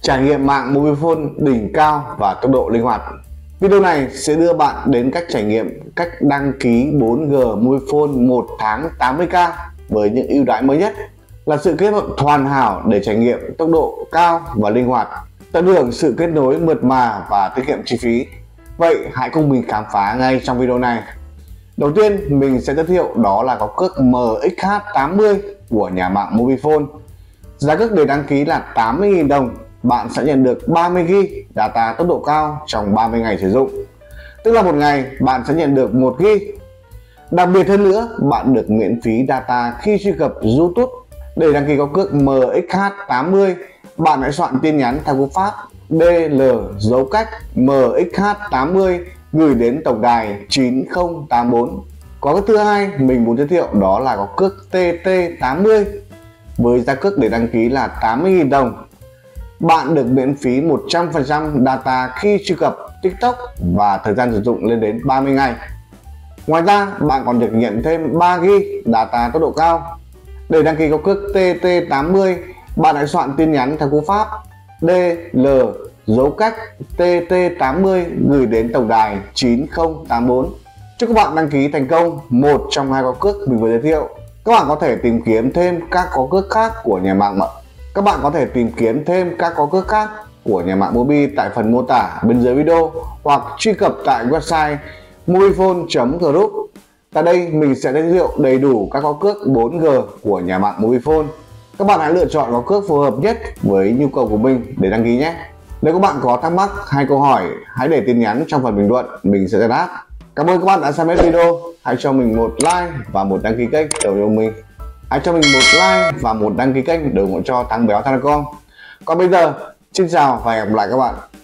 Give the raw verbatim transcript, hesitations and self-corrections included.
Trải nghiệm mạng MobiFone đỉnh cao và tốc độ linh hoạt. Video này sẽ đưa bạn đến cách trải nghiệm cách đăng ký bốn G MobiFone một tháng tám mươi k với những ưu đãi mới nhất, là sự kết hợp hoàn hảo để trải nghiệm tốc độ cao và linh hoạt, tận hưởng sự kết nối mượt mà và tiết kiệm chi phí. Vậy hãy cùng mình khám phá ngay trong video này. Đầu tiên mình sẽ giới thiệu đó là có cước M X H tám mươi của nhà mạng MobiFone. Giá cước để đăng ký là tám mươi nghìn đồng, bạn sẽ nhận được ba mươi gi-ga-bai data tốc độ cao trong ba mươi ngày sử dụng. Tức là một ngày bạn sẽ nhận được một gi-ga-bai. Đặc biệt hơn nữa, bạn được miễn phí data khi truy cập YouTube. Để đăng ký có cước M X H tám mươi, bạn hãy soạn tin nhắn theo cú pháp D L dấu cách M X H tám mươi gửi đến tổng đài chín không tám bốn. Có cái thứ hai mình muốn giới thiệu đó là có cước T T tám mươi với giá cước để đăng ký là tám mươi nghìn đồng. Bạn được miễn phí một trăm phần trăm data khi truy cập TikTok và thời gian sử dụng lên đến ba mươi ngày. Ngoài ra, bạn còn được nhận thêm ba gi-ga-bai data tốc độ cao. Để đăng ký có cước T T tám mươi, bạn hãy soạn tin nhắn theo cú pháp D L dấu cách T T tám mươi gửi đến tổng đài chín không tám bốn. Chúc các bạn đăng ký thành công một trong hai có cước mình vừa giới thiệu. Các bạn có thể tìm kiếm thêm các có cước khác của nhà mạng Các bạn có thể tìm kiếm thêm các có cước khác của nhà mạng Mobi tại phần mô tả bên dưới video hoặc truy cập tại website mobifone chấm group. Tại đây mình sẽ giới thiệu đầy đủ các có cước bốn G của nhà mạng MobiFone. Các bạn hãy lựa chọn có cước phù hợp nhất với nhu cầu của mình để đăng ký nhé. Nếu các bạn có thắc mắc hay câu hỏi, hãy để tin nhắn trong phần bình luận, mình sẽ giải đáp. Cảm ơn các bạn đã xem hết video. Hãy cho mình một like và một đăng ký kênh để ủng hộ mình. Hãy cho mình một like và một đăng ký kênh để ủng hộ cho Thắng Béo Telecom. Còn bây giờ, xin chào và hẹn gặp lại các bạn.